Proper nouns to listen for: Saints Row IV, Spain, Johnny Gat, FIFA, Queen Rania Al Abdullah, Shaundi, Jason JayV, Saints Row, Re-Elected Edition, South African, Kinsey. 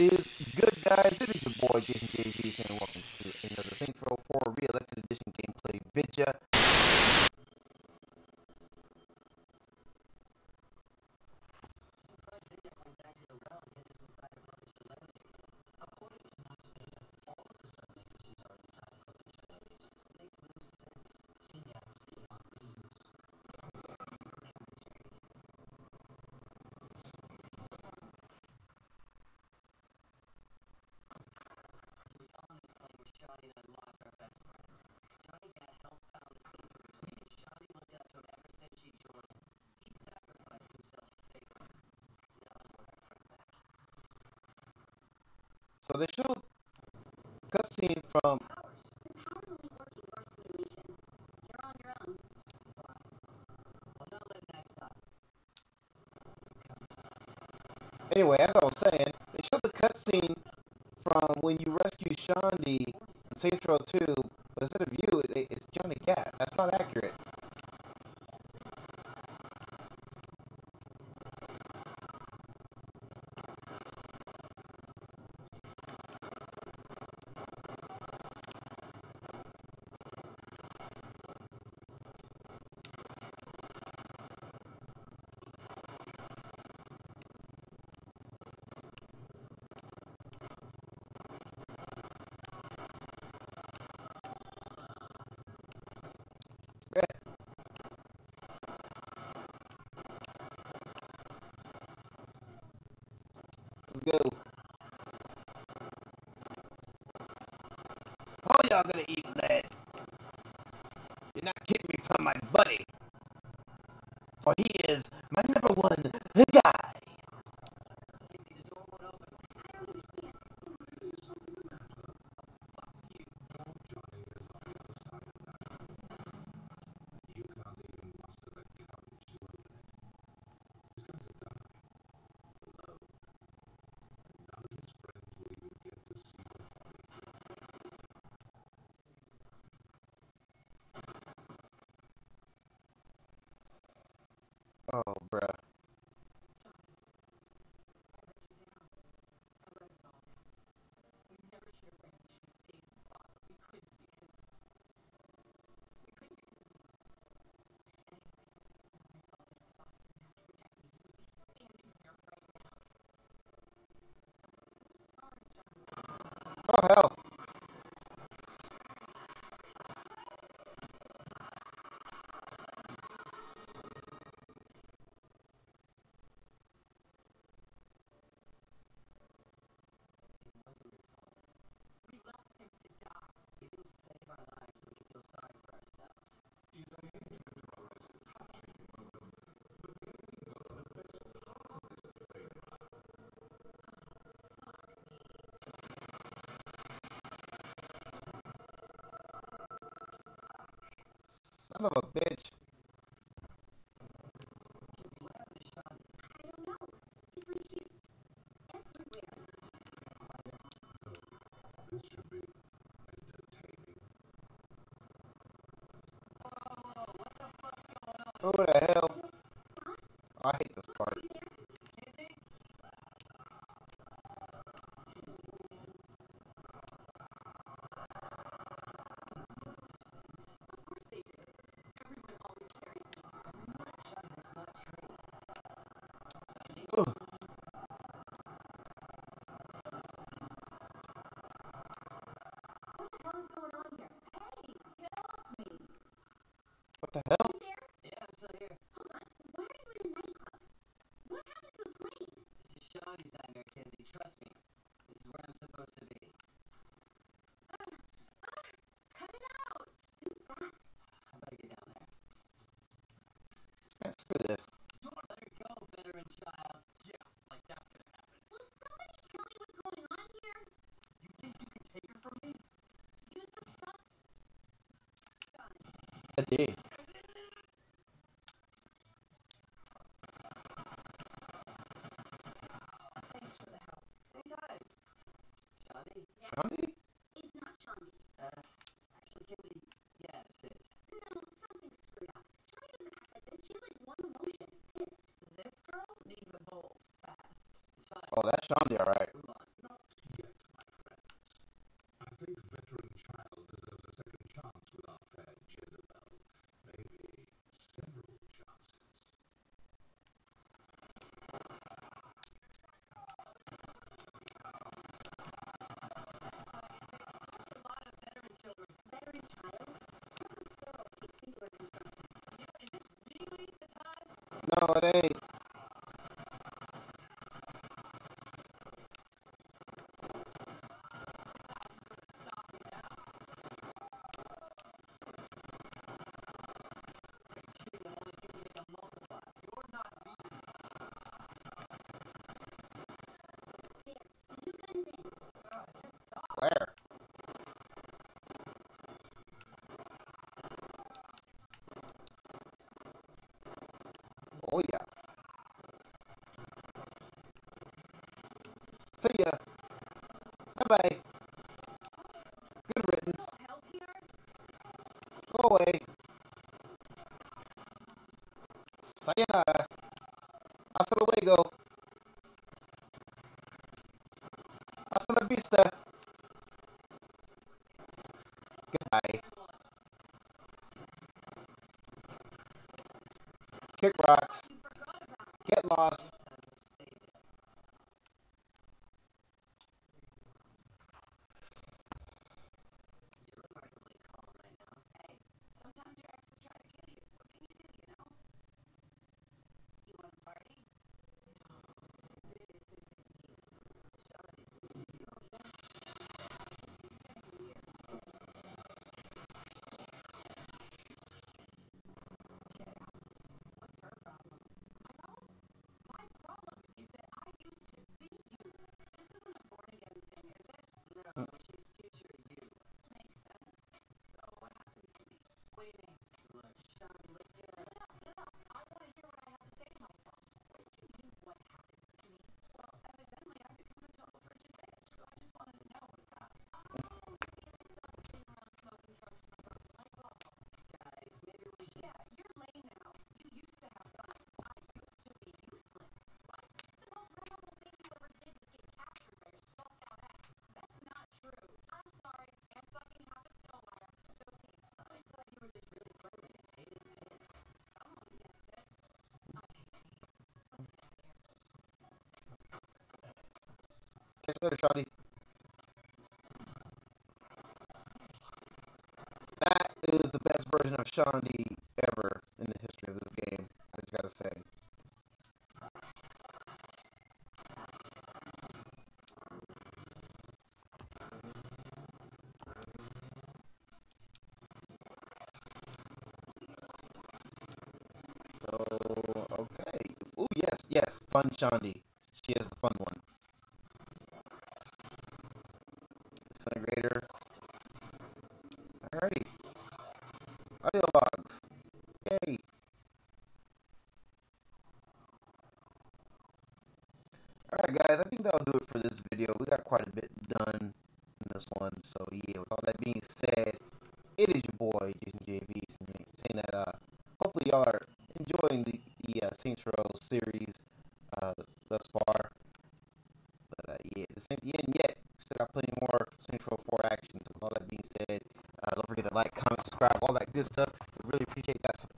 is good, guys? It is your boy, Jason JayV, and welcome to another Saints Row 4 Re-Elected Edition gameplay video. Shaundi and I lost our best friend. Shaundi got help, found the Saints Row machine, and Shaundi looked up to him ever since she joined him. He sacrificed himself to save us. Now I want our friend back. So they showed cutscene from Powers. Then how does it work in your simulation? You're on your own. Fine. Well, don't let that stop. Anyway, as I was saying, they showed the cutscene from when you rescue Shaundi in Saints Row 2, but instead of you, it's Johnny Gat. That's not accurate. Let's go. How y'all gonna eat lead? You're not getting me from my buddy. For he is my number one guy. Oh, bruh. Oh, hell. Son of a bitch. Who the hell? I hate this part. What the hell? Trust me, this is where I'm supposed to be. Cut it out! Who's that? I better get down there. Yeah, screw this. Let her go, veteran child. Yeah, like that's gonna happen. Will somebody tell me what's going on here? You think you can take her from me? Use the stuff. Got it. I did. Shaundi? It's not Shaundi. Actually, Kinsey, yeah, this is. No, something's screwed up. Shaundi doesn't act like this. She's like one emotion. This girl needs a bowl fast. It's fine. Oh, that's Shaundi, alright. Move on. No, No, it ain't. Oh, yeah. See ya. Bye-bye. Good riddance. Go away. Sayonara. Hasta luego. Hasta la vista. Goodbye. Kick rocks. Get lost. Later, Shaundi. That is the best version of Shaundi ever in the history of this game, I just gotta say. So, okay. Ooh, yes, yes, fun Shaundi. She is the fun one. Alrighty. Audio logs. Yay. Alright guys, I think that'll do it for this video. We got quite a bit done in this one. So yeah, with all that being said, it is your boy, Jason JayV, saying that hopefully y'all are enjoying the Saints Row series thus far. But yeah, this ain't the end yet. We still got plenty more Central 4 action. So with all that being said, don't forget to like, comment, subscribe, all that good stuff. We really appreciate that support.